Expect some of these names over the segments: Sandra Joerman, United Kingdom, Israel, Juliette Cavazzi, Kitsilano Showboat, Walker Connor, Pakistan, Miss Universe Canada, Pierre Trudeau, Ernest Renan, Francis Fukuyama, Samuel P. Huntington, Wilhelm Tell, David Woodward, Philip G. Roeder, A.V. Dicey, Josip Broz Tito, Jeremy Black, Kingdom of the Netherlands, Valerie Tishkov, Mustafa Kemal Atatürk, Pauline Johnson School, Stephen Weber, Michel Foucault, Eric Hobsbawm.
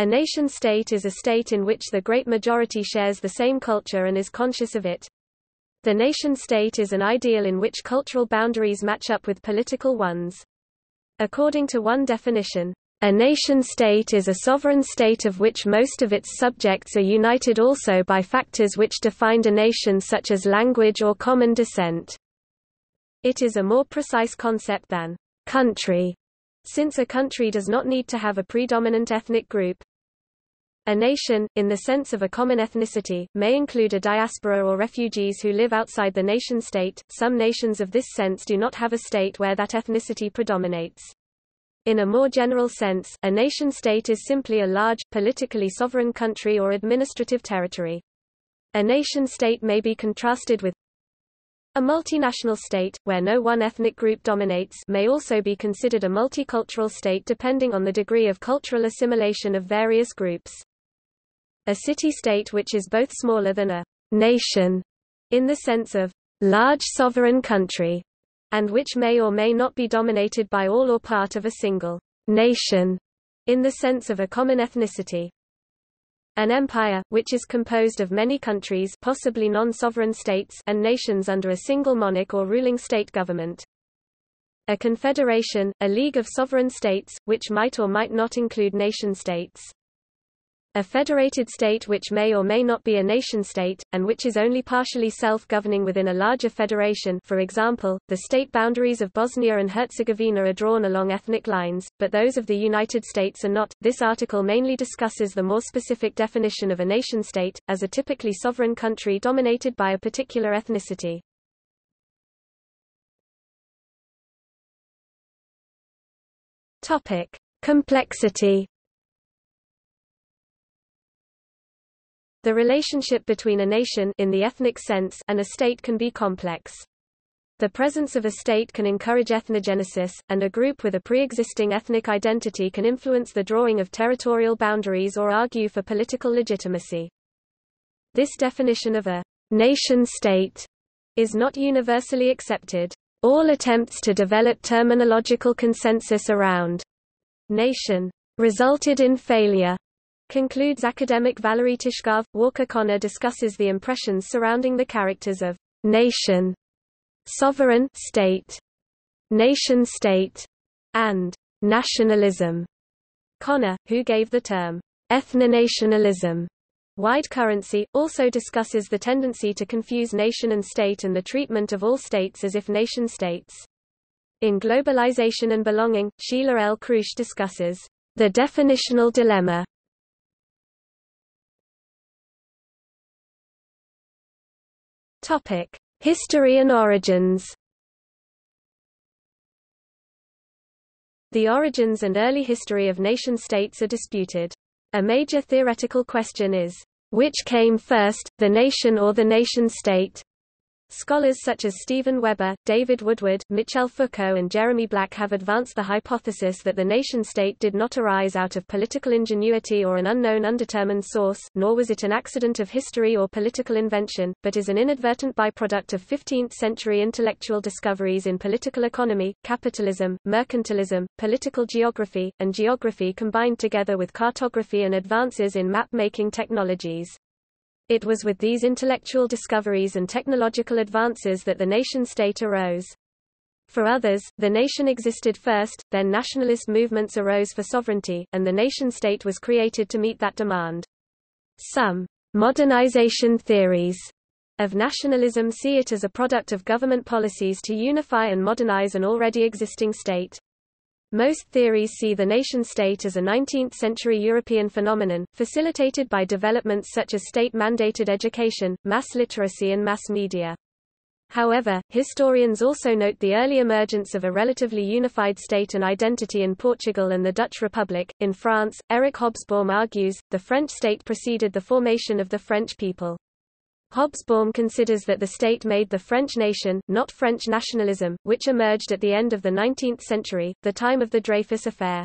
A nation-state is a state in which the great majority shares the same culture and is conscious of it. The nation-state is an ideal in which cultural boundaries match up with political ones. According to one definition, a nation-state is a sovereign state of which most of its subjects are united also by factors which defined a nation such as language or common descent. It is a more precise concept than country, since a country does not need to have a predominant ethnic group. A nation, in the sense of a common ethnicity, may include a diaspora or refugees who live outside the nation-state. Some nations of this sense do not have a state where that ethnicity predominates. In a more general sense, a nation-state is simply a large, politically sovereign country or administrative territory. A nation-state may be contrasted with a multinational state, where no one ethnic group dominates, may also be considered a multicultural state depending on the degree of cultural assimilation of various groups. A city-state which is both smaller than a nation, in the sense of large sovereign country, and which may or may not be dominated by all or part of a single nation, in the sense of a common ethnicity. An empire, which is composed of many countries, possibly non-sovereign states, and nations under a single monarch or ruling state government. A confederation, a league of sovereign states, which might or might not include nation-states. A federated state which may or may not be a nation-state, and which is only partially self-governing within a larger federation. For example, the state boundaries of Bosnia and Herzegovina are drawn along ethnic lines, but those of the United States are not. This article mainly discusses the more specific definition of a nation-state, as a typically sovereign country dominated by a particular ethnicity. Topic: Complexity. The relationship between a nation in the ethnic sense and a state can be complex. The presence of a state can encourage ethnogenesis, and a group with a pre-existing ethnic identity can influence the drawing of territorial boundaries or argue for political legitimacy. This definition of a nation-state is not universally accepted. All attempts to develop terminological consensus around nation resulted in failure, concludes academic Valerie Tishkov. Walker Connor discusses the impressions surrounding the characters of nation, sovereign state, nation-state, and nationalism. Connor, who gave the term ethnonationalism wide currency, also discusses the tendency to confuse nation and state and the treatment of all states as if nation-states. In Globalization and Belonging, Sheila L. Krush discusses the definitional dilemma. Topic: History and origins. The origins and early history of nation-states are disputed. A major theoretical question is, which came first, the nation or the nation-state? Scholars such as Stephen Weber, David Woodward, Michel Foucault and Jeremy Black have advanced the hypothesis that the nation-state did not arise out of political ingenuity or an unknown undetermined source, nor was it an accident of history or political invention, but is an inadvertent byproduct of 15th-century intellectual discoveries in political economy, capitalism, mercantilism, political geography, and geography combined together with cartography and advances in map-making technologies. It was with these intellectual discoveries and technological advances that the nation-state arose. For others, the nation existed first, then nationalist movements arose for sovereignty, and the nation-state was created to meet that demand. Some modernization theories of nationalism see it as a product of government policies to unify and modernize an already existing state. Most theories see the nation-state as a 19th-century European phenomenon, facilitated by developments such as state-mandated education, mass literacy and mass media. However, historians also note the early emergence of a relatively unified state and identity in Portugal and the Dutch Republic. In France, Eric Hobsbawm argues, the French state preceded the formation of the French people. Hobsbawm considers that the state made the French nation, not French nationalism, which emerged at the end of the 19th century, the time of the Dreyfus Affair.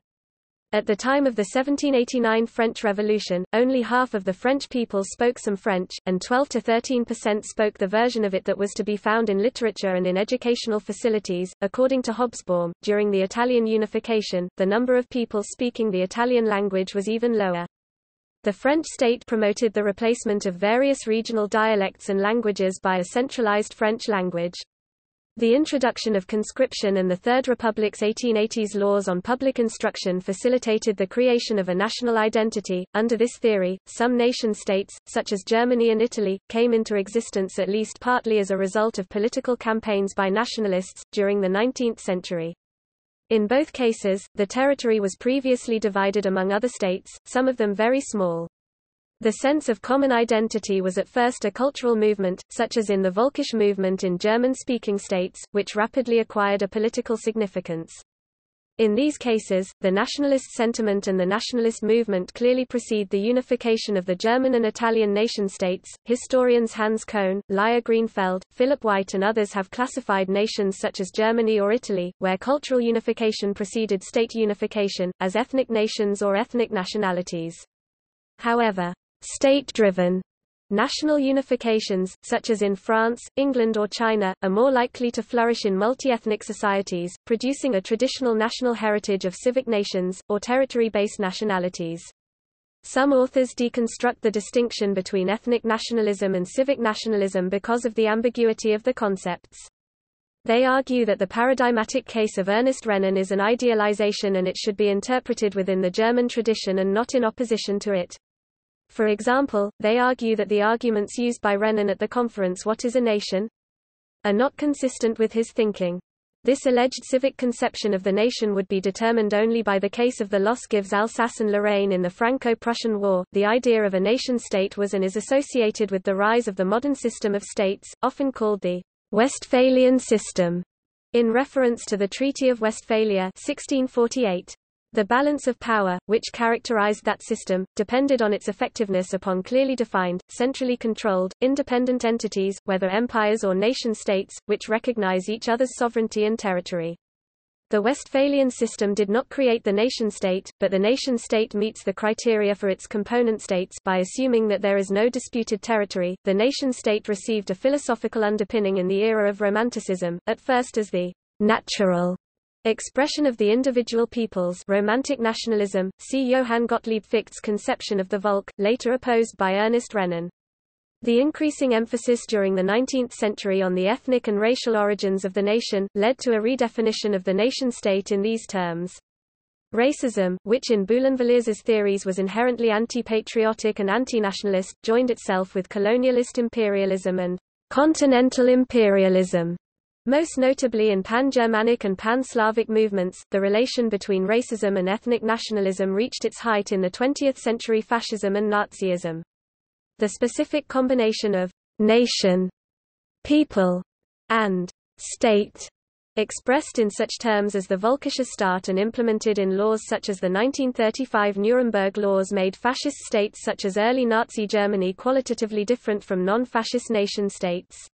At the time of the 1789 French Revolution, only half of the French people spoke some French, and 12 to 13% spoke the version of it that was to be found in literature and in educational facilities. According to Hobsbawm, during the Italian unification, the number of people speaking the Italian language was even lower. The French state promoted the replacement of various regional dialects and languages by a centralized French language. The introduction of conscription and the Third Republic's 1880s laws on public instruction facilitated the creation of a national identity. Under this theory, some nation-states, such as Germany and Italy, came into existence at least partly as a result of political campaigns by nationalists, during the 19th century. In both cases, the territory was previously divided among other states, some of them very small. The sense of common identity was at first a cultural movement, such as in the Völkisch movement in German-speaking states, which rapidly acquired a political significance. In these cases, the nationalist sentiment and the nationalist movement clearly precede the unification of the German and Italian nation-states. Historians Hans Kohn, Lya Greenfeld, Philip White and others have classified nations such as Germany or Italy, where cultural unification preceded state unification, as ethnic nations or ethnic nationalities. However, state-driven national unifications, such as in France, England or China, are more likely to flourish in multi-ethnic societies, producing a traditional national heritage of civic nations, or territory-based nationalities. Some authors deconstruct the distinction between ethnic nationalism and civic nationalism because of the ambiguity of the concepts. They argue that the paradigmatic case of Ernest Renan is an idealization and it should be interpreted within the German tradition and not in opposition to it. For example, they argue that the arguments used by Renan at the conference What is a Nation? Are not consistent with his thinking. This alleged civic conception of the nation would be determined only by the case of the loss gives Alsace and Lorraine in the Franco-Prussian War. The idea of a nation-state was and is associated with the rise of the modern system of states, often called the Westphalian system, in reference to the Treaty of Westphalia 1648. The balance of power, which characterized that system, depended on its effectiveness upon clearly defined, centrally controlled, independent entities, whether empires or nation-states, which recognize each other's sovereignty and territory. The Westphalian system did not create the nation-state, but the nation-state meets the criteria for its component states by assuming that there is no disputed territory. The nation-state received a philosophical underpinning in the era of Romanticism, at first as the natural expression of the individual peoples, romantic nationalism, see Johann Gottlieb Fichte's conception of the Volk, later opposed by Ernest Renan. The increasing emphasis during the 19th century on the ethnic and racial origins of the nation, led to a redefinition of the nation-state in these terms. Racism, which in Boulainvilliers's theories was inherently anti-patriotic and anti-nationalist, joined itself with colonialist imperialism and continental imperialism. Most notably in pan-Germanic and pan-Slavic movements, the relation between racism and ethnic nationalism reached its height in the 20th century fascism and Nazism. The specific combination of nation, people, and state, expressed in such terms as the Völkischer Staat and implemented in laws such as the 1935 Nuremberg laws, made fascist states such as early Nazi Germany qualitatively different from non-fascist nation-states.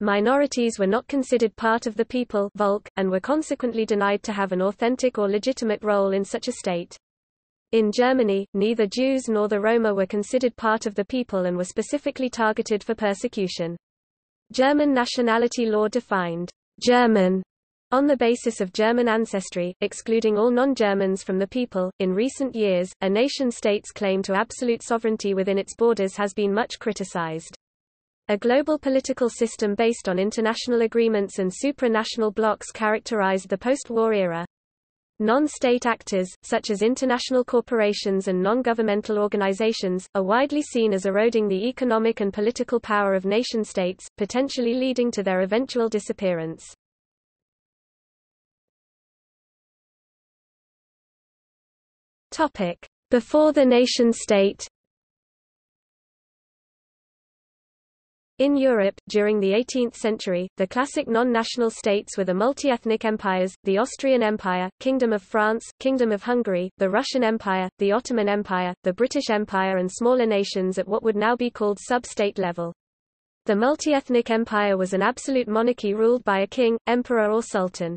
Minorities were not considered part of the people, Volk, and were consequently denied to have an authentic or legitimate role in such a state. In Germany, neither Jews nor the Roma were considered part of the people and were specifically targeted for persecution. German nationality law defined German on the basis of German ancestry, excluding all non-Germans from the people. In recent years, a nation-state's claim to absolute sovereignty within its borders has been much criticized. A global political system based on international agreements and supranational blocs characterized the post-war era. Non-state actors, such as international corporations and non-governmental organizations, are widely seen as eroding the economic and political power of nation-states, potentially leading to their eventual disappearance. Before the nation-state. In Europe, during the 18th century, the classic non-national states were the multi-ethnic empires, the Austrian Empire, Kingdom of France, Kingdom of Hungary, the Russian Empire, the Ottoman Empire, the British Empire and smaller nations at what would now be called sub-state level. The multi-ethnic empire was an absolute monarchy ruled by a king, emperor or sultan.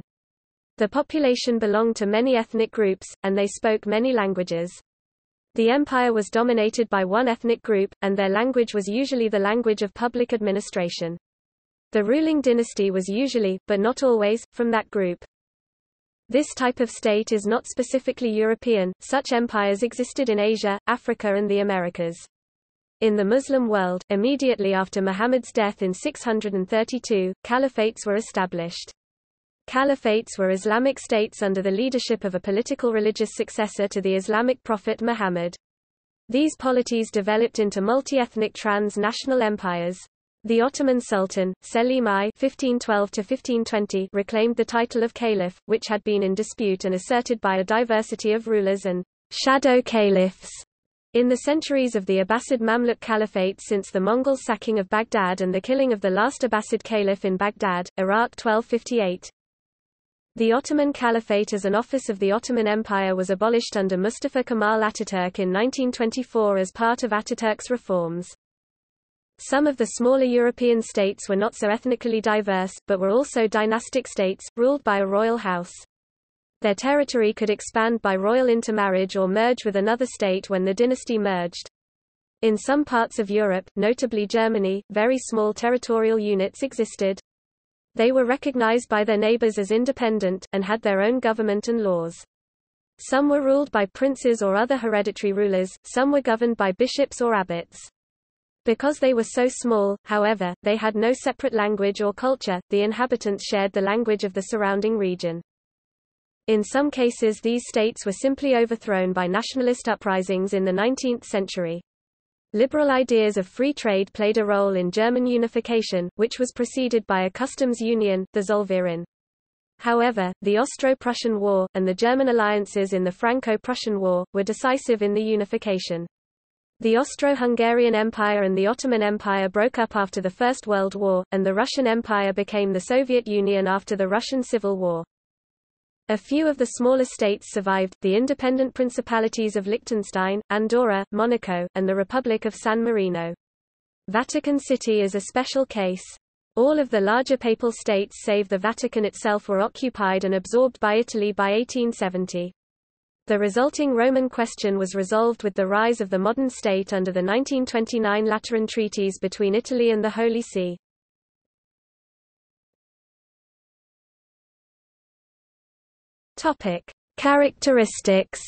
The population belonged to many ethnic groups, and they spoke many languages. The empire was dominated by one ethnic group, and their language was usually the language of public administration. The ruling dynasty was usually, but not always, from that group. This type of state is not specifically European, such empires existed in Asia, Africa and the Americas. In the Muslim world, immediately after Muhammad's death in 632, caliphates were established. Caliphates were Islamic states under the leadership of a political religious successor to the Islamic prophet Muhammad. These polities developed into multi-ethnic trans-national empires. The Ottoman Sultan, Selim I (1512–1520) reclaimed the title of caliph, which had been in dispute and asserted by a diversity of rulers and shadow caliphs in the centuries of the Abbasid Mamluk Caliphate since the Mongol sacking of Baghdad and the killing of the last Abbasid caliph in Baghdad, Iraq 1258. The Ottoman Caliphate as an office of the Ottoman Empire was abolished under Mustafa Kemal Atatürk in 1924 as part of Atatürk's reforms. Some of the smaller European states were not so ethnically diverse, but were also dynastic states, ruled by a royal house. Their territory could expand by royal intermarriage or merge with another state when the dynasty merged. In some parts of Europe, notably Germany, very small territorial units existed. They were recognized by their neighbors as independent, and had their own government and laws. Some were ruled by princes or other hereditary rulers, some were governed by bishops or abbots. Because they were so small, however, they had no separate language or culture, the inhabitants shared the language of the surrounding region. In some cases these states were simply overthrown by nationalist uprisings in the 19th century. Liberal ideas of free trade played a role in German unification, which was preceded by a customs union, the Zollverein. However, the Austro-Prussian War, and the German alliances in the Franco-Prussian War, were decisive in the unification. The Austro-Hungarian Empire and the Ottoman Empire broke up after the First World War, and the Russian Empire became the Soviet Union after the Russian Civil War. A few of the smaller states survived, the independent principalities of Liechtenstein, Andorra, Monaco, and the Republic of San Marino. Vatican City is a special case. All of the larger papal states save the Vatican itself were occupied and absorbed by Italy by 1870. The resulting Roman question was resolved with the rise of the modern state under the 1929 Lateran treaties between Italy and the Holy See. Topic: Characteristics.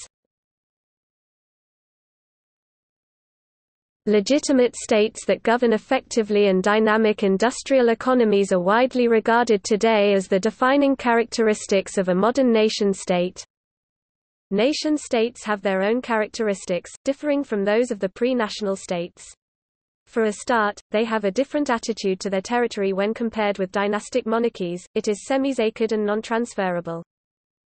Legitimate states that govern effectively and dynamic industrial economies are widely regarded today as the defining characteristics of a modern nation-state. Nation-states have their own characteristics, differing from those of the pre-national states. For a start, they have a different attitude to their territory when compared with dynastic monarchies, it is semi-sacred and non-transferable.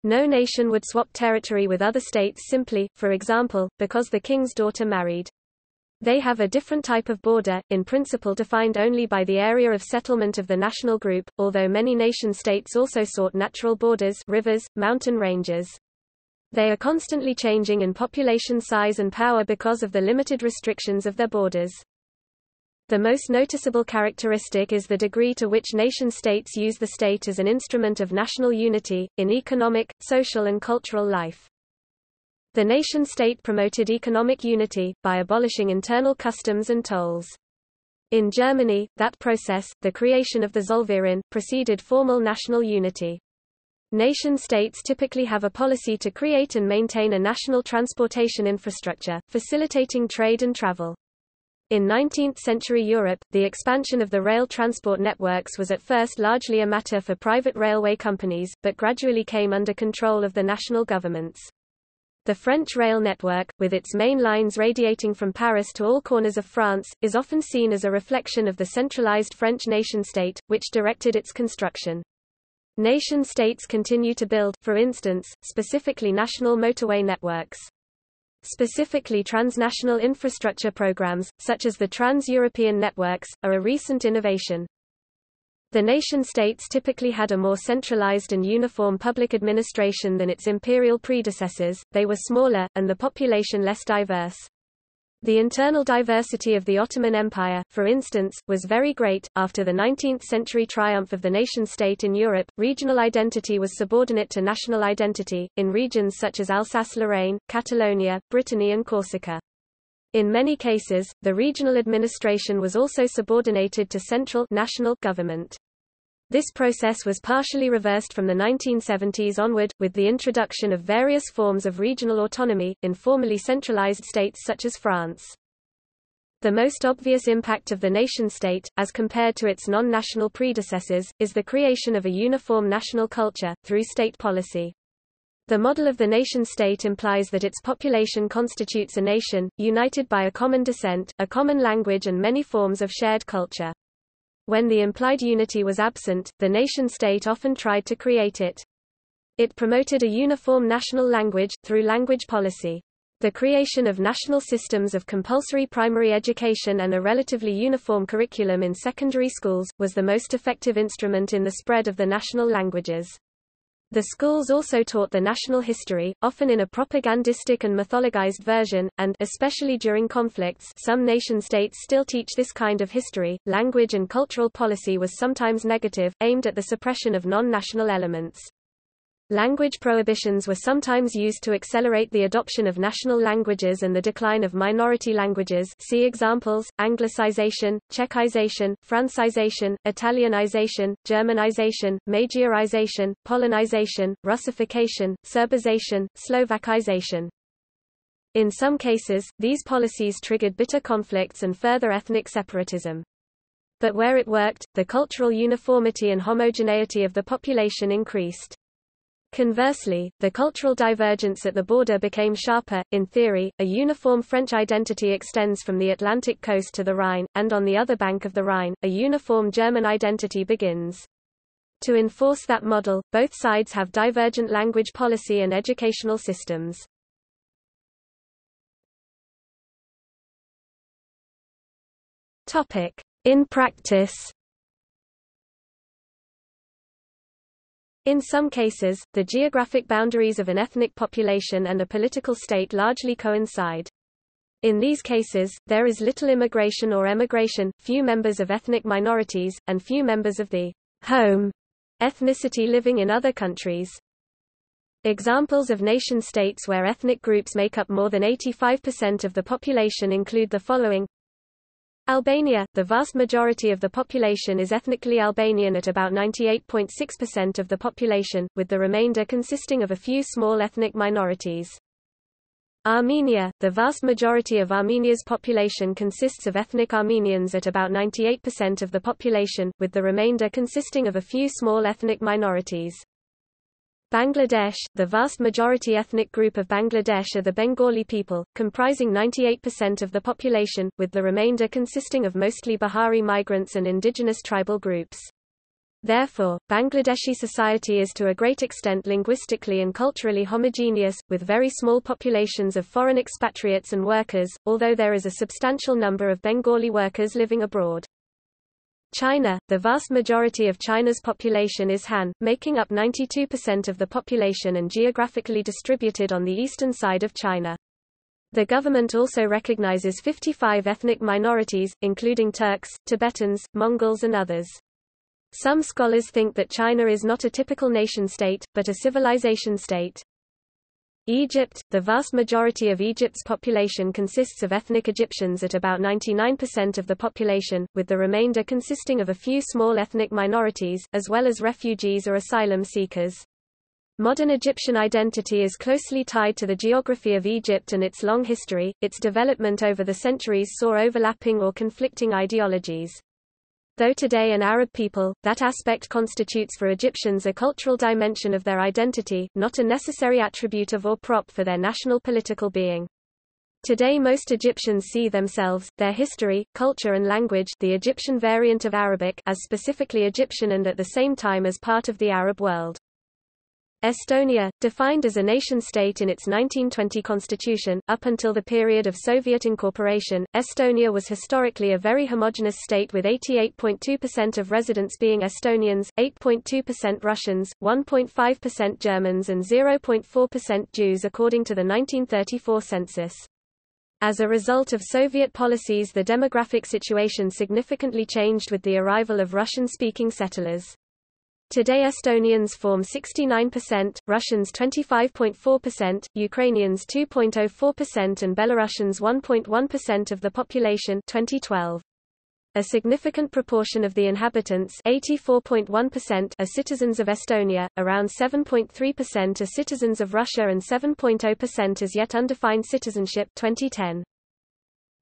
No nation would swap territory with other states simply, for example, because the king's daughter married. They have a different type of border, in principle defined only by the area of settlement of the national group, although many nation-states also sought natural borders, rivers, mountain ranges. They are constantly changing in population size and power because of the limited restrictions of their borders. The most noticeable characteristic is the degree to which nation-states use the state as an instrument of national unity, in economic, social and cultural life. The nation-state promoted economic unity, by abolishing internal customs and tolls. In Germany, that process, the creation of the Zollverein, preceded formal national unity. Nation-states typically have a policy to create and maintain a national transportation infrastructure, facilitating trade and travel. In 19th-century Europe, the expansion of the rail transport networks was at first largely a matter for private railway companies, but gradually came under control of the national governments. The French rail network, with its main lines radiating from Paris to all corners of France, is often seen as a reflection of the centralized French nation-state, which directed its construction. Nation-states continue to build, for instance, specifically national motorway networks. Specifically transnational infrastructure programs, such as the trans-European networks, are a recent innovation. The nation-states typically had a more centralized and uniform public administration than its imperial predecessors, they were smaller, and the population less diverse. The internal diversity of the Ottoman Empire, for instance, was very great. After the 19th century triumph of the nation-state in Europe, regional identity was subordinate to national identity, in regions such as Alsace-Lorraine, Catalonia, Brittany and Corsica. In many cases, the regional administration was also subordinated to central national government. This process was partially reversed from the 1970s onward, with the introduction of various forms of regional autonomy, in formerly centralized states such as France. The most obvious impact of the nation-state, as compared to its non-national predecessors, is the creation of a uniform national culture, through state policy. The model of the nation-state implies that its population constitutes a nation, united by a common descent, a common language and many forms of shared culture. When the implied unity was absent, the nation-state often tried to create it. It promoted a uniform national language, through language policy. The creation of national systems of compulsory primary education and a relatively uniform curriculum in secondary schools, was the most effective instrument in the spread of the national languages. The schools also taught the national history, often in a propagandistic and mythologized version, and especially during conflicts, some nation-states still teach this kind of history. Language and cultural policy was sometimes negative, aimed at the suppression of non-national elements. Language prohibitions were sometimes used to accelerate the adoption of national languages and the decline of minority languages. See examples: Anglicization, Czechization, Francization, Italianization, Germanization, Magyarization, Polonization, Russification, Serbization, Slovakization. In some cases, these policies triggered bitter conflicts and further ethnic separatism. But where it worked, the cultural uniformity and homogeneity of the population increased. Conversely, the cultural divergence at the border became sharper. In theory, a uniform French identity extends from the Atlantic coast to the Rhine, and on the other bank of the Rhine, a uniform German identity begins. To enforce that model, both sides have divergent language policy and educational systems. In practice. In some cases, the geographic boundaries of an ethnic population and a political state largely coincide. In these cases, there is little immigration or emigration, few members of ethnic minorities, and few members of the home ethnicity living in other countries. Examples of nation-states where ethnic groups make up more than 85% of the population include the following. Albania, the vast majority of the population is ethnically Albanian at about 98.6% of the population, with the remainder consisting of a few small ethnic minorities. Armenia, the vast majority of Armenia's population consists of ethnic Armenians at about 98% of the population, with the remainder consisting of a few small ethnic minorities. Bangladesh, the vast majority ethnic group of Bangladesh are the Bengali people, comprising 98% of the population, with the remainder consisting of mostly Bihari migrants and indigenous tribal groups. Therefore, Bangladeshi society is to a great extent linguistically and culturally homogeneous, with very small populations of foreign expatriates and workers, although there is a substantial number of Bengali workers living abroad. China, the vast majority of China's population is Han, making up 92% of the population and geographically distributed on the eastern side of China. The government also recognizes 55 ethnic minorities, including Turks, Tibetans, Mongols and others. Some scholars think that China is not a typical nation-state, but a civilization state. Egypt, the vast majority of Egypt's population consists of ethnic Egyptians at about 99% of the population, with the remainder consisting of a few small ethnic minorities, as well as refugees or asylum seekers. Modern Egyptian identity is closely tied to the geography of Egypt and its long history. Its development over the centuries saw overlapping or conflicting ideologies. Though today an Arab people, that aspect constitutes for Egyptians a cultural dimension of their identity, not a necessary attribute of or prop for their national political being. Today most Egyptians see themselves, their history, culture and language, the Egyptian variant of Arabic, as specifically Egyptian and at the same time as part of the Arab world. Estonia, defined as a nation-state in its 1920 constitution, up until the period of Soviet incorporation, Estonia was historically a very homogeneous state with 88.2% of residents being Estonians, 8.2% Russians, 1.5% Germans and 0.4% Jews according to the 1934 census. As a result of Soviet policies, the demographic situation significantly changed with the arrival of Russian-speaking settlers. Today Estonians form 69%, Russians 25.4%, Ukrainians 2.04% and Belarusians 1.1% of the population 2012. A significant proportion of the inhabitants, 84.1%, are citizens of Estonia, around 7.3% are citizens of Russia and 7.0% is yet undefined citizenship 2010.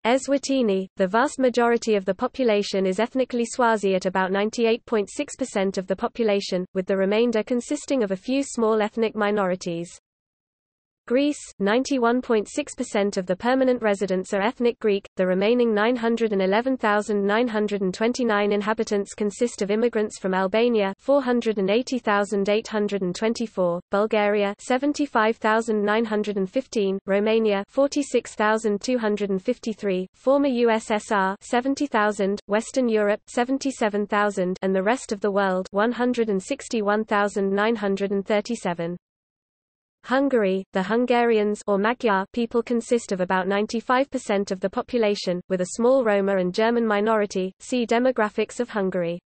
Eswatini, the vast majority of the population is ethnically Swazi at about 98.6% of the population, with the remainder consisting of a few small ethnic minorities. Greece, 91.6% of the permanent residents are ethnic Greek, the remaining 911,929 inhabitants consist of immigrants from Albania 480,824, Bulgaria 75,915, Romania 46,253, former USSR 70,000, Western Europe 77,000 and the rest of the world 161,937. Hungary, the Hungarians or Magyar people consist of about 95% of the population, with a small Roma and German minority, see demographics of Hungary.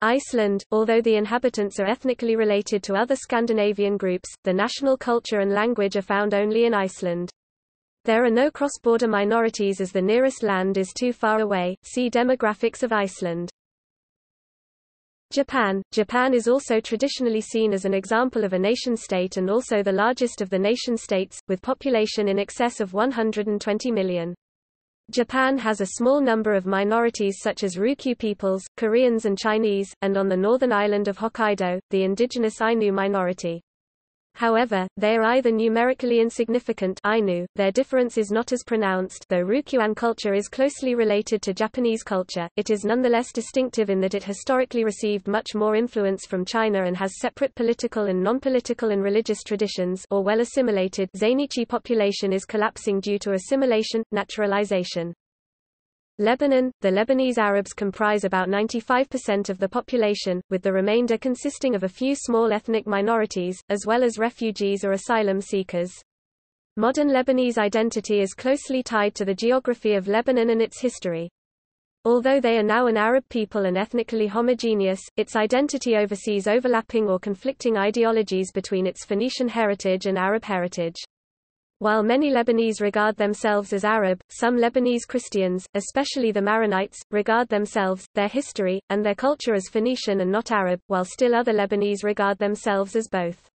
Iceland, although the inhabitants are ethnically related to other Scandinavian groups, the national culture and language are found only in Iceland. There are no cross-border minorities as the nearest land is too far away, see demographics of Iceland. Japan. Japan is also traditionally seen as an example of a nation-state and also the largest of the nation-states, with population in excess of 120 million. Japan has a small number of minorities such as Ryukyu peoples, Koreans and Chinese, and on the northern island of Hokkaido, the indigenous Ainu minority. However, they are either numerically insignificant Ainu, their difference is not as pronounced though Ryukyuan culture is closely related to Japanese culture, it is nonetheless distinctive in that it historically received much more influence from China and has separate political and non-political and religious traditions or well-assimilated Zainichi population is collapsing due to assimilation, naturalization. Lebanon, the Lebanese Arabs comprise about 95% of the population, with the remainder consisting of a few small ethnic minorities, as well as refugees or asylum seekers. Modern Lebanese identity is closely tied to the geography of Lebanon and its history. Although they are now an Arab people and ethnically homogeneous, its identity oversees overlapping or conflicting ideologies between its Phoenician heritage and Arab heritage. While many Lebanese regard themselves as Arab, some Lebanese Christians, especially the Maronites, regard themselves, their history, and their culture as Phoenician and not Arab, while still other Lebanese regard themselves as both.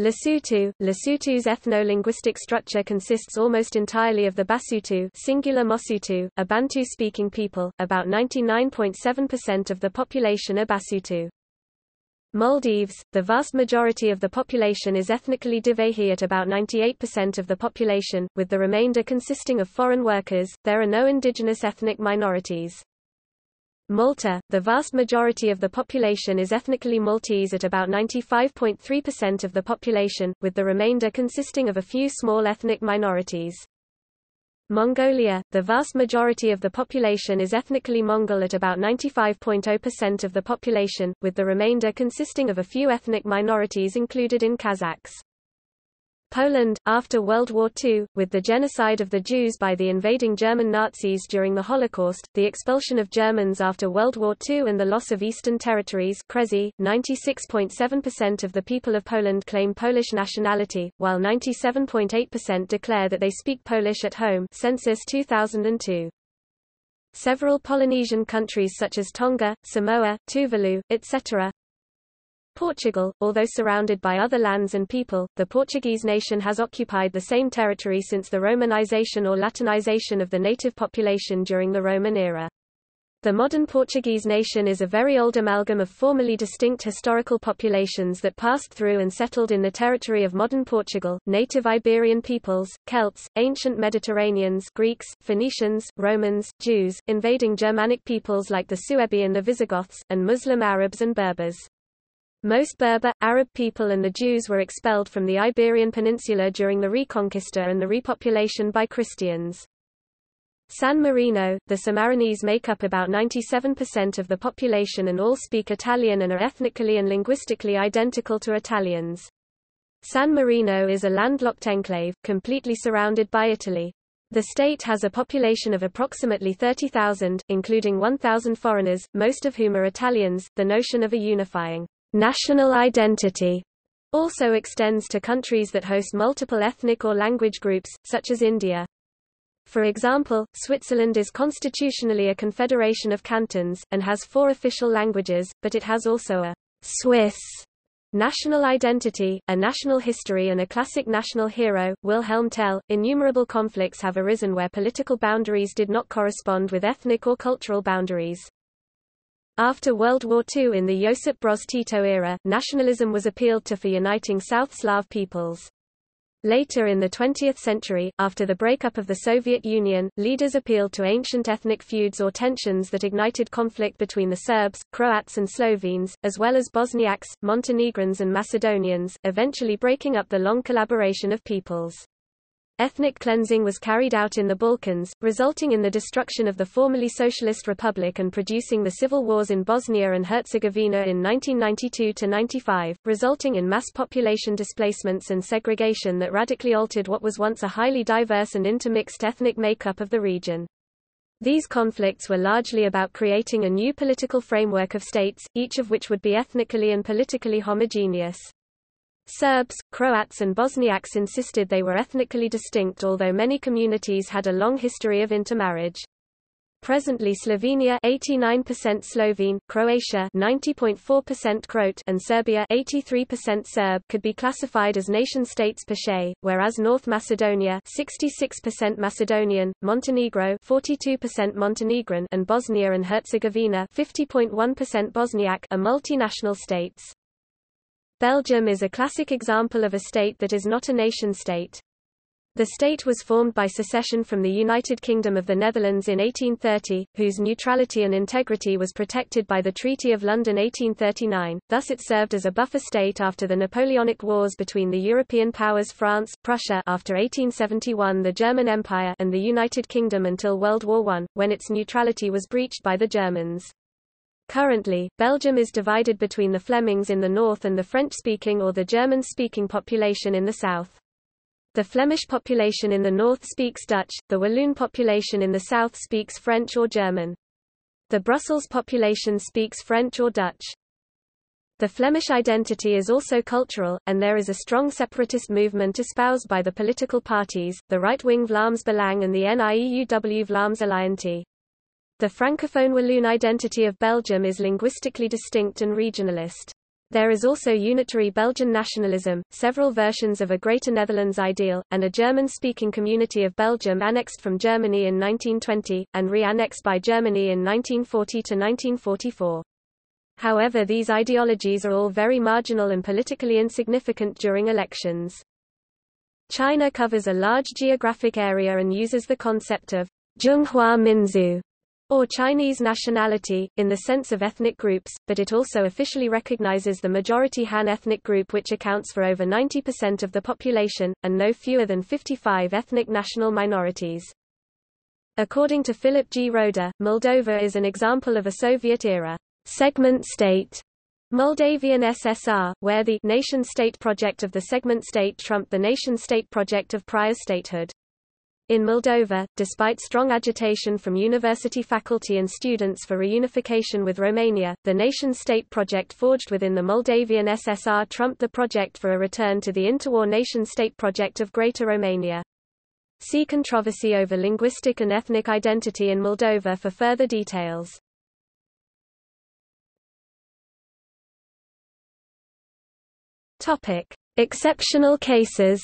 Lesotho. Lesotho's ethno-linguistic structure consists almost entirely of the Basutu, singular Mosutu, a Bantu-speaking people, about 99.7% of the population are Basutu. Maldives, the vast majority of the population is ethnically Divehi at about 98% of the population, with the remainder consisting of foreign workers, there are no indigenous ethnic minorities. Malta, the vast majority of the population is ethnically Maltese at about 95.3% of the population, with the remainder consisting of a few small ethnic minorities. Mongolia, the vast majority of the population is ethnically Mongol at about 95.0% of the population, with the remainder consisting of a few ethnic minorities included in Kazakhs. Poland, after World War II, with the genocide of the Jews by the invading German Nazis during the Holocaust, the expulsion of Germans after World War II and the loss of Eastern territories 96.7% of the people of Poland claim Polish nationality, while 97.8% declare that they speak Polish at home census 2002. Several Polynesian countries such as Tonga, Samoa, Tuvalu, etc. Portugal, although surrounded by other lands and people, the Portuguese nation has occupied the same territory since the Romanization or Latinization of the native population during the Roman era. The modern Portuguese nation is a very old amalgam of formerly distinct historical populations that passed through and settled in the territory of modern Portugal, native Iberian peoples, Celts, ancient Mediterraneans, Greeks, Phoenicians, Romans, Jews, invading Germanic peoples like the Suebi and the Visigoths, and Muslim Arabs and Berbers. Most Berber, Arab people and the Jews were expelled from the Iberian Peninsula during the Reconquista and the repopulation by Christians. San Marino, the Samarinese make up about 97% of the population and all speak Italian and are ethnically and linguistically identical to Italians. San Marino is a landlocked enclave, completely surrounded by Italy. The state has a population of approximately 30,000, including 1,000 foreigners, most of whom are Italians. The notion of a unifying national identity also extends to countries that host multiple ethnic or language groups, such as India. For example, Switzerland is constitutionally a confederation of cantons, and has 4 official languages, but it has also a Swiss national identity, a national history and a classic national hero, Wilhelm Tell. Innumerable conflicts have arisen where political boundaries did not correspond with ethnic or cultural boundaries. After World War II in the Josip Broz Tito era, nationalism was appealed to for uniting South Slav peoples. Later in the 20th century, after the breakup of the Soviet Union, leaders appealed to ancient ethnic feuds or tensions that ignited conflict between the Serbs, Croats and Slovenes, as well as Bosniaks, Montenegrins and Macedonians, eventually breaking up the long collaboration of peoples. Ethnic cleansing was carried out in the Balkans, resulting in the destruction of the formerly socialist republic and producing the civil wars in Bosnia and Herzegovina in 1992–95, resulting in mass population displacements and segregation that radically altered what was once a highly diverse and intermixed ethnic makeup of the region. These conflicts were largely about creating a new political framework of states, each of which would be ethnically and politically homogeneous. Serbs, Croats and Bosniaks insisted they were ethnically distinct, although many communities had a long history of intermarriage. Presently Slovenia 89% Slovene, Croatia 90.4% Croat and Serbia 83% Serb could be classified as nation-states per se, whereas North Macedonia 66% Macedonian, Montenegro 42% Montenegrin and Bosnia and Herzegovina 50.1% Bosniak are multinational states. Belgium is a classic example of a state that is not a nation-state. The state was formed by secession from the United Kingdom of the Netherlands in 1830, whose neutrality and integrity was protected by the Treaty of London 1839, thus it served as a buffer state after the Napoleonic Wars between the European powers France, Prussia after 1871 the German Empire and the United Kingdom until World War I, when its neutrality was breached by the Germans. Currently, Belgium is divided between the Flemings in the north and the French-speaking or the German-speaking population in the south. The Flemish population in the north speaks Dutch, the Walloon population in the south speaks French or German. The Brussels population speaks French or Dutch. The Flemish identity is also cultural, and there is a strong separatist movement espoused by the political parties, the right-wing Vlaams Belang and the NIEUW Vlaams Alliantie. The Francophone Walloon identity of Belgium is linguistically distinct and regionalist. There is also unitary Belgian nationalism, several versions of a Greater Netherlands ideal, and a German-speaking community of Belgium annexed from Germany in 1920, and re-annexed by Germany in 1940–1944. However, these ideologies are all very marginal and politically insignificant during elections. China covers a large geographic area and uses the concept of Zhonghua Minzu, or Chinese nationality, in the sense of ethnic groups, but it also officially recognizes the majority Han ethnic group which accounts for over 90% of the population, and no fewer than 55 ethnic national minorities. According to Philip G. Roeder, Moldova is an example of a Soviet-era segment state, Moldavian SSR, where the nation-state project of the segment state trumped the nation-state project of prior statehood. In Moldova, despite strong agitation from university faculty and students for reunification with Romania, the nation-state project forged within the Moldavian SSR trumped the project for a return to the interwar nation-state project of Greater Romania. See controversy over linguistic and ethnic identity in Moldova for further details. Topic: Exceptional cases.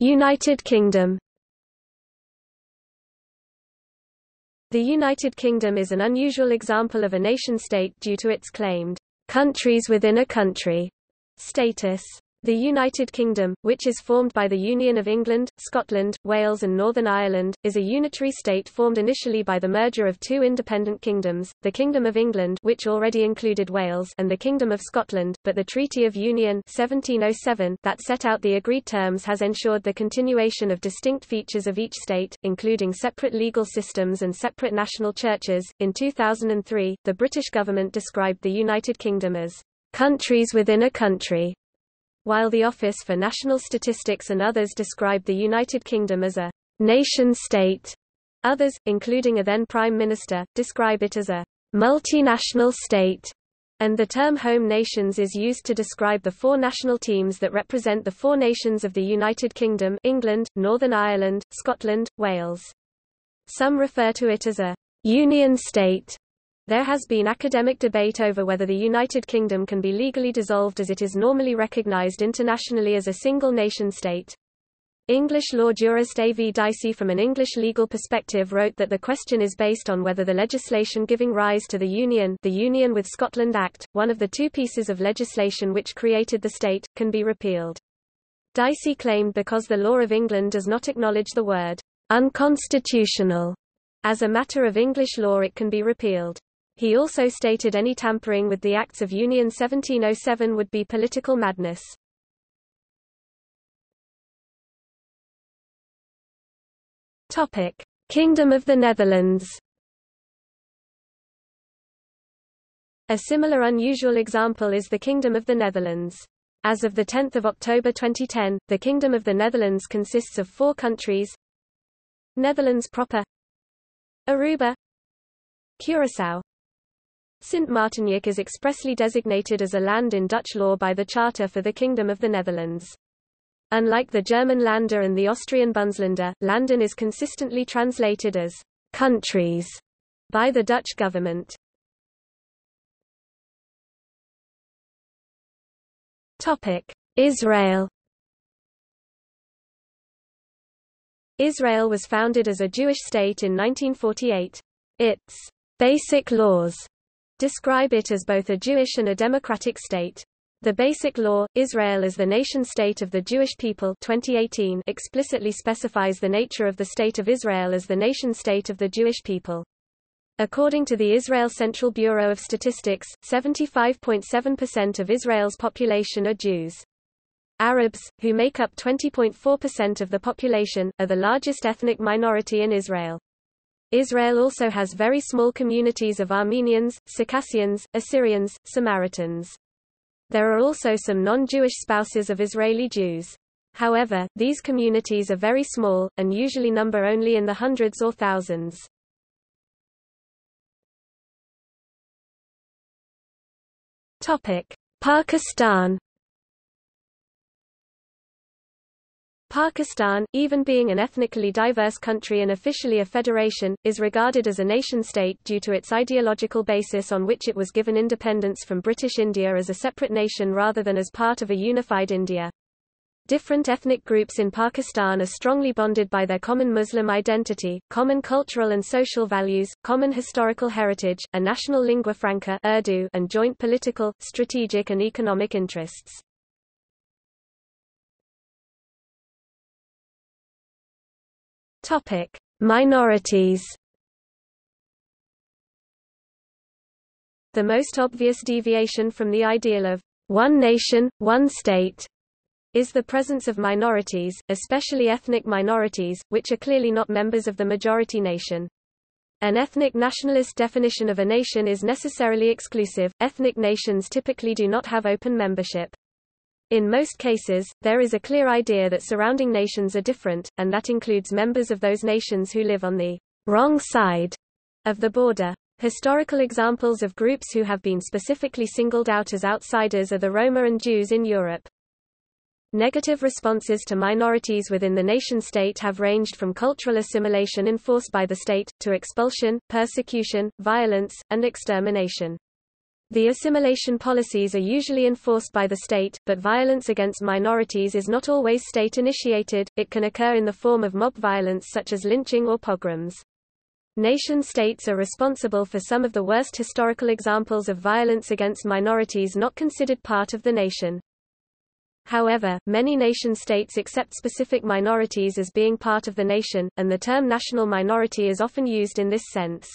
United Kingdom. The United Kingdom is an unusual example of a nation-state due to its claimed countries within a country status. The United Kingdom, which is formed by the Union of England, Scotland, Wales and Northern Ireland, is a unitary state formed initially by the merger of two independent kingdoms, the Kingdom of England which already included Wales and the Kingdom of Scotland, but the Treaty of Union 1707 that set out the agreed terms has ensured the continuation of distinct features of each state, including separate legal systems and separate national churches. In 2003, the British government described the United Kingdom as countries within a country, while the Office for National Statistics and others described the United Kingdom as a nation-state. Others, including a then Prime Minister, describe it as a multinational state. and the term home nations is used to describe the four national teams that represent the four nations of the United Kingdom, England, Northern Ireland, Scotland, Wales. Some refer to it as a union state. There has been academic debate over whether the United Kingdom can be legally dissolved, as it is normally recognized internationally as a single nation state. English law jurist A.V. Dicey, from an English legal perspective, wrote that the question is based on whether the legislation giving rise to the Union with Scotland Act, one of the two pieces of legislation which created the state, can be repealed. Dicey claimed because the law of England does not acknowledge the word unconstitutional as a matter of English law, it can be repealed. He also stated any tampering with the Acts of Union 1707 would be political madness. Topic: Kingdom of the Netherlands. A similar unusual example is the Kingdom of the Netherlands. As of 10 October 2010, the Kingdom of the Netherlands consists of four countries: Netherlands proper, Aruba, Curaçao. Sint Maartensdijk is expressly designated as a land in Dutch law by the Charter for the Kingdom of the Netherlands. Unlike the German Länder and the Austrian Bundesländer, Landen is consistently translated as countries by the Dutch government. Topic: Israel. Israel was founded as a Jewish state in 1948. Its basic laws describe it as both a Jewish and a democratic state. The Basic Law, Israel as the Nation-State of the Jewish People 2018 explicitly specifies the nature of the State of Israel as the Nation-State of the Jewish People. According to the Israel Central Bureau of Statistics, 75.7% of Israel's population are Jews. Arabs, who make up 20.4% of the population, are the largest ethnic minority in Israel. Israel also has very small communities of Armenians, Circassians, Assyrians, Samaritans. There are also some non-Jewish spouses of Israeli Jews. However, these communities are very small, and usually number only in the hundreds or thousands. Pakistan. Pakistan, even being an ethnically diverse country and officially a federation, is regarded as a nation-state due to its ideological basis on which it was given independence from British India as a separate nation rather than as part of a unified India. Different ethnic groups in Pakistan are strongly bonded by their common Muslim identity, common cultural and social values, common historical heritage, a national lingua franca Urdu, and joint political, strategic and economic interests. Topic: Minorities. The most obvious deviation from the ideal of one nation, one state is the presence of minorities, especially ethnic minorities, which are clearly not members of the majority nation. An ethnic nationalist definition of a nation is necessarily exclusive. Ethnic nations typically do not have open membership. In most cases, there is a clear idea that surrounding nations are different, and that includes members of those nations who live on the wrong side of the border. Historical examples of groups who have been specifically singled out as outsiders are the Roma and Jews in Europe. Negative responses to minorities within the nation-state have ranged from cultural assimilation enforced by the state, to expulsion, persecution, violence, and extermination. The assimilation policies are usually enforced by the state, but violence against minorities is not always state-initiated. It can occur in the form of mob violence such as lynching or pogroms. Nation-states are responsible for some of the worst historical examples of violence against minorities not considered part of the nation. However, many nation-states accept specific minorities as being part of the nation, and the term national minority is often used in this sense.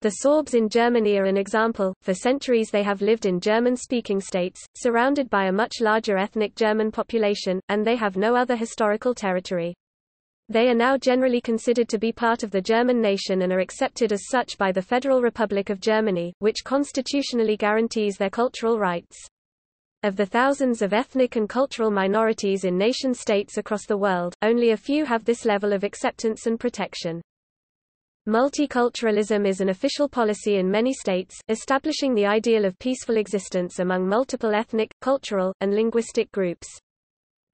The Sorbs in Germany are an example. For centuries they have lived in German-speaking states, surrounded by a much larger ethnic German population, and they have no other historical territory. They are now generally considered to be part of the German nation and are accepted as such by the Federal Republic of Germany, which constitutionally guarantees their cultural rights. Of the thousands of ethnic and cultural minorities in nation-states across the world, only a few have this level of acceptance and protection. Multiculturalism is an official policy in many states, establishing the ideal of peaceful existence among multiple ethnic, cultural, and linguistic groups.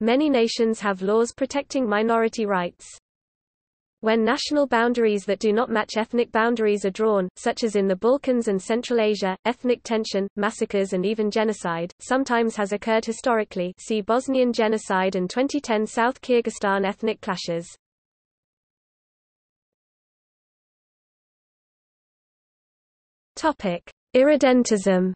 Many nations have laws protecting minority rights. When national boundaries that do not match ethnic boundaries are drawn, such as in the Balkans and Central Asia, ethnic tension, massacres and even genocide, sometimes has occurred historically. See Bosnian genocide and 2010 South Kyrgyzstan ethnic clashes. Irredentism.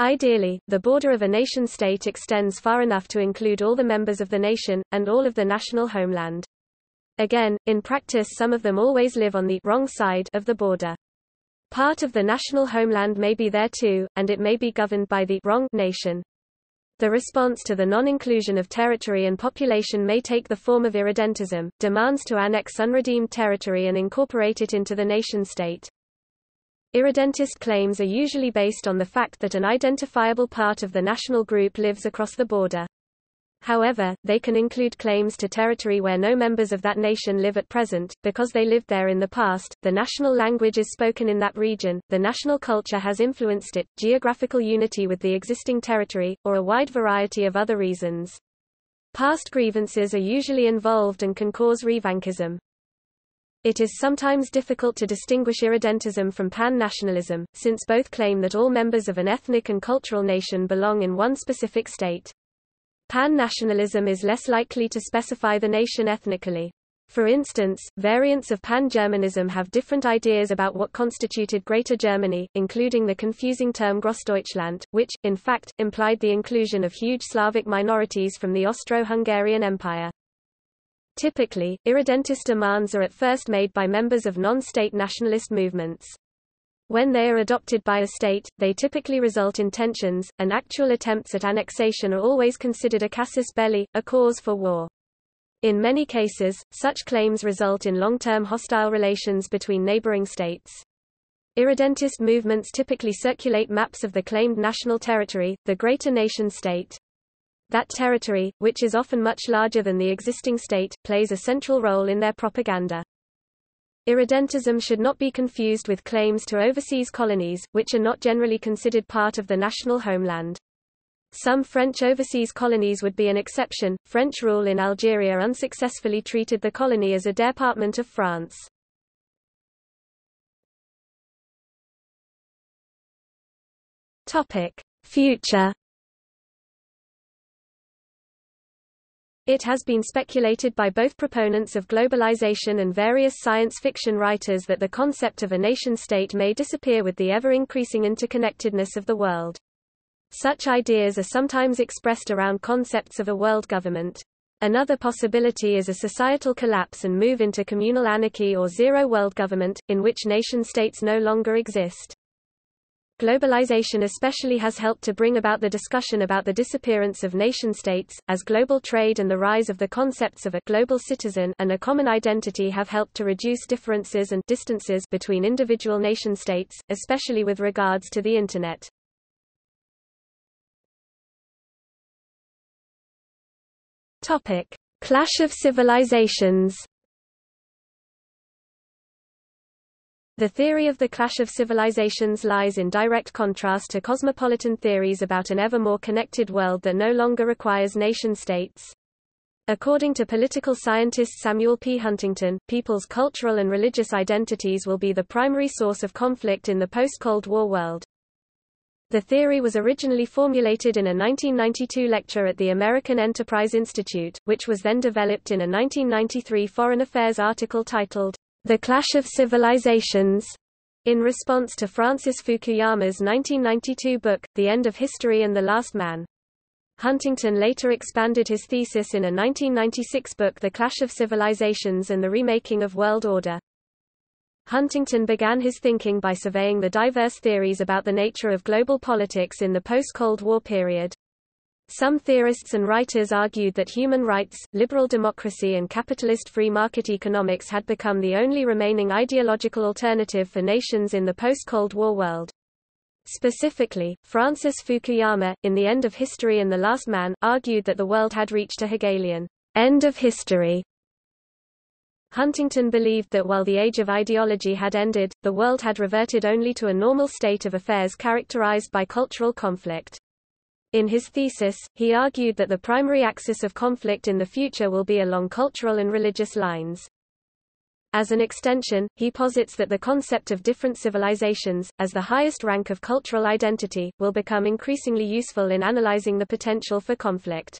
Ideally, the border of a nation-state extends far enough to include all the members of the nation, and all of the national homeland. Again, in practice some of them always live on the wrong side of the border. Part of the national homeland may be there too, and it may be governed by the wrong nation. The response to the non-inclusion of territory and population may take the form of irredentism, demands to annex unredeemed territory and incorporate it into the nation-state. Irredentist claims are usually based on the fact that an identifiable part of the national group lives across the border. However, they can include claims to territory where no members of that nation live at present, because they lived there in the past, the national language is spoken in that region, the national culture has influenced it, geographical unity with the existing territory, or a wide variety of other reasons. Past grievances are usually involved and can cause revanchism. It is sometimes difficult to distinguish irredentism from pan-nationalism, since both claim that all members of an ethnic and cultural nation belong in one specific state. Pan-nationalism is less likely to specify the nation ethnically. For instance, variants of pan-Germanism have different ideas about what constituted Greater Germany, including the confusing term Großdeutschland, which, in fact, implied the inclusion of huge Slavic minorities from the Austro-Hungarian Empire. Typically, irredentist demands are at first made by members of non-state nationalist movements. When they are adopted by a state, they typically result in tensions, and actual attempts at annexation are always considered a casus belli, a cause for war. In many cases, such claims result in long-term hostile relations between neighboring states. Irredentist movements typically circulate maps of the claimed national territory, the greater nation-state. That territory, which is often much larger than the existing state, plays a central role in their propaganda. Irredentism should not be confused with claims to overseas colonies, which are not generally considered part of the national homeland. Some French overseas colonies would be an exception. French rule in Algeria unsuccessfully treated the colony as a department of France. Topic: Future. It has been speculated by both proponents of globalization and various science fiction writers that the concept of a nation-state may disappear with the ever-increasing interconnectedness of the world. Such ideas are sometimes expressed around concepts of a world government. Another possibility is a societal collapse and move into communal anarchy or zero-world government, in which nation-states no longer exist. Globalization especially has helped to bring about the discussion about the disappearance of nation-states, as global trade and the rise of the concepts of a global citizen and a common identity have helped to reduce differences and distances between individual nation-states, especially with regards to the Internet. Topic: Clash of civilizations. The theory of the clash of civilizations lies in direct contrast to cosmopolitan theories about an ever more connected world that no longer requires nation-states. According to political scientist Samuel P. Huntington, people's cultural and religious identities will be the primary source of conflict in the post-Cold War world. The theory was originally formulated in a 1992 lecture at the American Enterprise Institute, which was then developed in a 1993 Foreign Affairs article titled The Clash of Civilizations, in response to Francis Fukuyama's 1992 book, The End of History and the Last Man. Huntington later expanded his thesis in a 1996 book The Clash of Civilizations and the Remaking of World Order. Huntington began his thinking by surveying the diverse theories about the nature of global politics in the post-Cold War period. Some theorists and writers argued that human rights, liberal democracy and capitalist free market economics had become the only remaining ideological alternative for nations in the post-Cold War world. Specifically, Francis Fukuyama, in The End of History and the Last Man, argued that the world had reached a Hegelian end of history. Huntington believed that while the age of ideology had ended, the world had reverted only to a normal state of affairs characterized by cultural conflict. In his thesis, he argued that the primary axis of conflict in the future will be along cultural and religious lines. As an extension, he posits that the concept of different civilizations, as the highest rank of cultural identity, will become increasingly useful in analyzing the potential for conflict.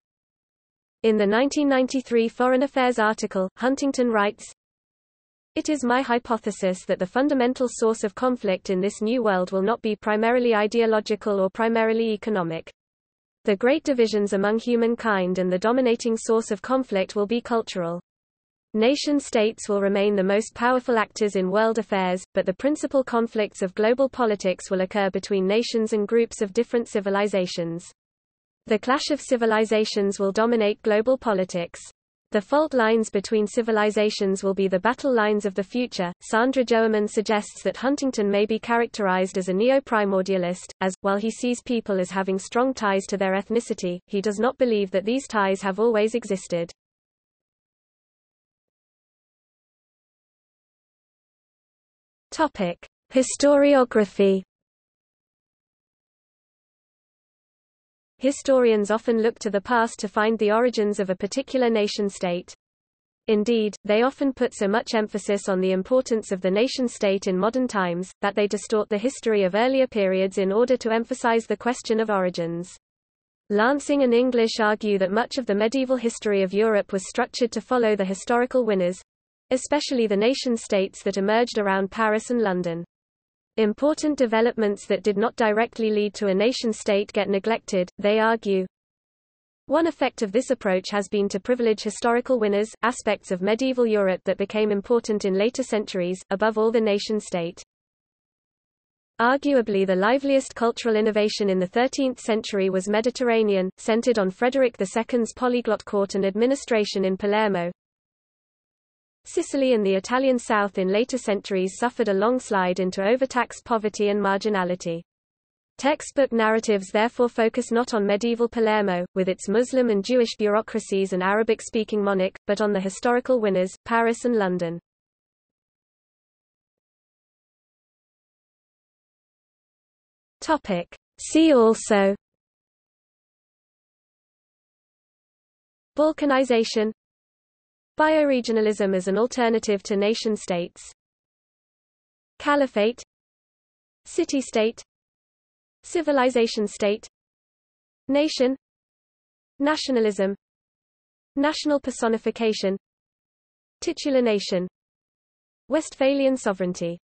In the 1993 Foreign Affairs article, Huntington writes, "It is my hypothesis that the fundamental source of conflict in this new world will not be primarily ideological or primarily economic. The great divisions among humankind and the dominating source of conflict will be cultural. Nation-states will remain the most powerful actors in world affairs, but the principal conflicts of global politics will occur between nations and groups of different civilizations. The clash of civilizations will dominate global politics. The fault lines between civilizations will be the battle lines of the future." Sandra Joerman suggests that Huntington may be characterized as a neo-primordialist, as, while he sees people as having strong ties to their ethnicity, he does not believe that these ties have always existed. Topic: Historiography. Historians often look to the past to find the origins of a particular nation-state. Indeed, they often put so much emphasis on the importance of the nation-state in modern times, that they distort the history of earlier periods in order to emphasize the question of origins. Lansing and English argue that much of the medieval history of Europe was structured to follow the historical winners—especially the nation-states that emerged around Paris and London. Important developments that did not directly lead to a nation-state get neglected, they argue. One effect of this approach has been to privilege historical winners, aspects of medieval Europe that became important in later centuries, above all the nation-state. Arguably the liveliest cultural innovation in the 13th century was Mediterranean, centered on Frederick II's polyglot court and administration in Palermo. Sicily and the Italian south in later centuries suffered a long slide into overtaxed poverty and marginality. Textbook narratives therefore focus not on medieval Palermo, with its Muslim and Jewish bureaucracies and Arabic-speaking monarch, but on the historical winners, Paris and London. See also: Balkanization, bioregionalism as an alternative to nation-states, caliphate, city-state, civilization-state, nation, nationalism, national personification, titular nation, Westphalian sovereignty.